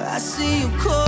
I see you cold.